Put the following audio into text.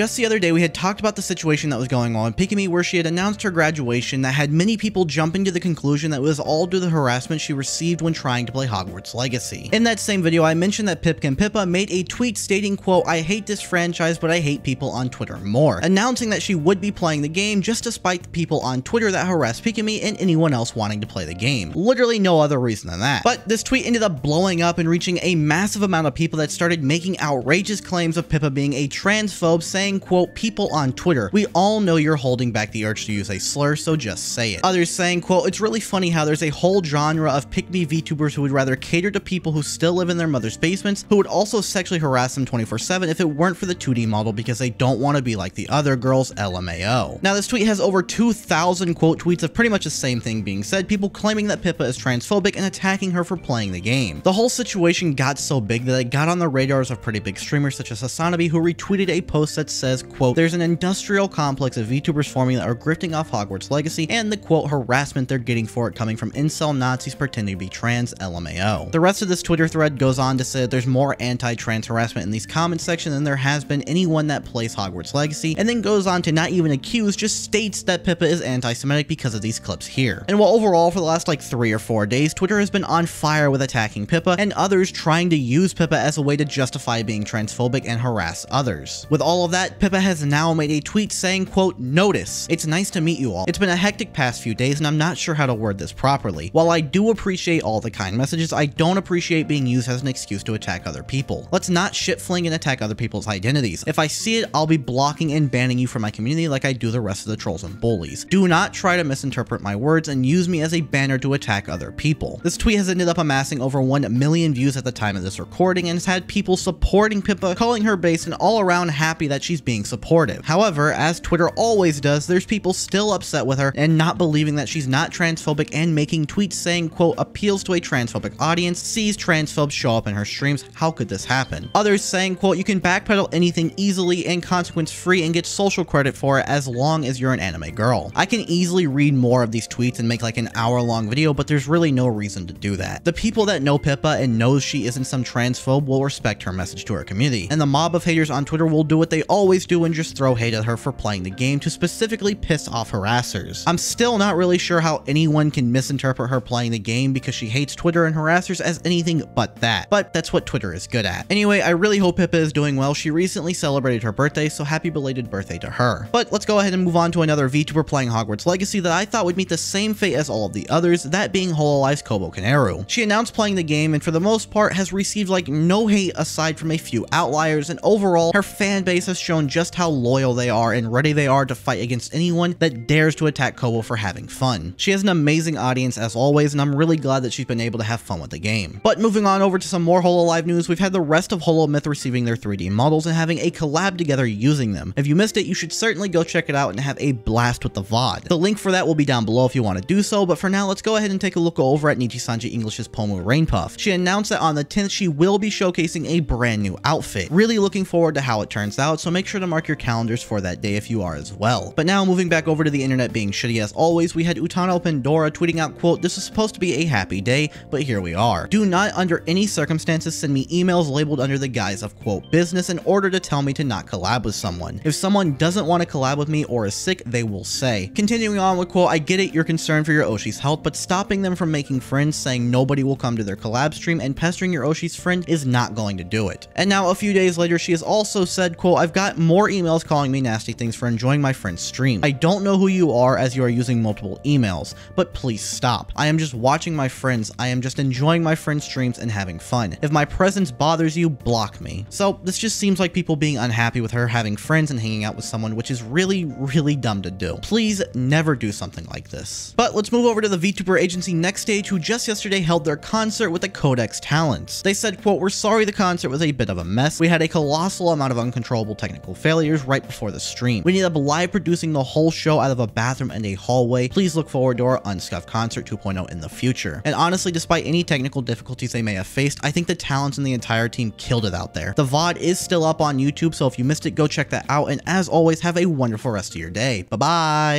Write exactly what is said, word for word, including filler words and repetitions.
Just the other day, we had talked about the situation that was going on in Pikamee where she had announced her graduation that had many people jumping to the conclusion that it was all due to the harassment she received when trying to play Hogwarts Legacy. In that same video, I mentioned that Pipkin Pippa made a tweet stating, quote, "I hate this franchise, but I hate people on Twitter more," announcing that she would be playing the game just despite the people on Twitter that harass Pikamee and anyone else wanting to play the game. Literally no other reason than that. But this tweet ended up blowing up and reaching a massive amount of people that started making outrageous claims of Pippa being a transphobe, saying, quote, "People on Twitter, we all know you're holding back the urge to use a slur, so just say it." Others saying, quote, "It's really funny how there's a whole genre of pick-me VTubers who would rather cater to people who still live in their mother's basements, who would also sexually harass them twenty-four seven if it weren't for the two D model because they don't want to be like the other girls, L M A O. Now, this tweet has over two thousand quote tweets of pretty much the same thing being said, people claiming that Pippa is transphobic and attacking her for playing the game. The whole situation got so big that it got on the radars of pretty big streamers such as Hasanabi, who retweeted a post that says, quote, "There's an industrial complex of VTubers forming that are grifting off Hogwarts Legacy and the quote harassment they're getting for it coming from incel Nazis pretending to be trans, L M A O. The rest of this Twitter thread goes on to say that there's more anti-trans harassment in these comment sections than there has been anyone that plays Hogwarts Legacy, and then goes on to not even accuse, just states that Pippa is anti-Semitic because of these clips here. And while overall for the last like three or four days, Twitter has been on fire with attacking Pippa and others trying to use Pippa as a way to justify being transphobic and harass others. With all of that, Pippa has now made a tweet saying, quote, "Notice, it's nice to meet you all. It's been a hectic past few days and I'm not sure how to word this properly. While I do appreciate all the kind messages, I don't appreciate being used as an excuse to attack other people. Let's not shitfling and attack other people's identities. If I see it, I'll be blocking and banning you from my community like I do the rest of the trolls and bullies. Do not try to misinterpret my words and use me as a banner to attack other people." This tweet has ended up amassing over one million views at the time of this recording and has had people supporting Pippa, calling her base, and all around happy that she's being supportive. However, as Twitter always does, there's people still upset with her and not believing that she's not transphobic and making tweets saying, quote, "Appeals to a transphobic audience, sees transphobes show up in her streams. How could this happen?" Others saying, quote, "You can backpedal anything easily and consequence free and get social credit for it as long as you're an anime girl." I can easily read more of these tweets and make like an hour long video, but there's really no reason to do that. The people that know Pippa and knows she isn't some transphobe will respect her message to her community, and the mob of haters on Twitter will do what they always do and just throw hate at her for playing the game to specifically piss off harassers. I'm still not really sure how anyone can misinterpret her playing the game because she hates Twitter and harassers as anything but that, but that's what Twitter is good at. Anyway, I really hope Pippa is doing well. She recently celebrated her birthday, so happy belated birthday to her. But let's go ahead and move on to another VTuber playing Hogwarts Legacy that I thought would meet the same fate as all of the others, that being Hololive's Kobo Kanaru. She announced playing the game and for the most part has received like no hate aside from a few outliers, and overall her fan base has shown just how loyal they are and ready they are to fight against anyone that dares to attack Kobo for having fun. She has an amazing audience as always, and I'm really glad that she's been able to have fun with the game. But moving on over to some more Hololive news, we've had the rest of Holomyth receiving their three D models and having a collab together using them. If you missed it, you should certainly go check it out and have a blast with the V O D. The link for that will be down below if you want to do so, but for now, let's go ahead and take a look over at Nijisanji English's Pomu Rainpuff. She announced that on the tenth, she will be showcasing a brand new outfit. Really looking forward to how it turns out, so make sure to mark your calendars for that day if you are as well. But now moving back over to the internet being shitty as always, we had Utano Pandora tweeting out, quote, "This is supposed to be a happy day, but here we are. Do not under any circumstances send me emails labeled under the guise of, quote, business in order to tell me to not collab with someone. If someone doesn't want to collab with me or is sick, they will say." Continuing on with, quote, "I get it, you're concerned for your Oshi's health, but stopping them from making friends, saying nobody will come to their collab stream, and pestering your Oshi's friend is not going to do it." And now a few days later, she has also said, quote, "I've got more emails calling me nasty things for enjoying my friend's stream. I don't know who you are as you are using multiple emails, but please stop. I am just watching my friends. I am just enjoying my friend's streams and having fun. If my presence bothers you, block me." So this just seems like people being unhappy with her having friends and hanging out with someone, which is really, really dumb to do. Please never do something like this. But let's move over to the VTuber agency Next Stage, who just yesterday held their concert with the Codex Talents. They said, quote, "We're sorry the concert was a bit of a mess. We had a colossal amount of uncontrollable technical failures right before the stream. We ended up live producing the whole show out of a bathroom and a hallway. Please look forward to our Unscuffed Concert two point oh in the future." And honestly, despite any technical difficulties they may have faced, I think the Talents and the entire team killed it out there. The V O D is still up on YouTube, so if you missed it, go check that out. And as always, have a wonderful rest of your day. Bye-bye.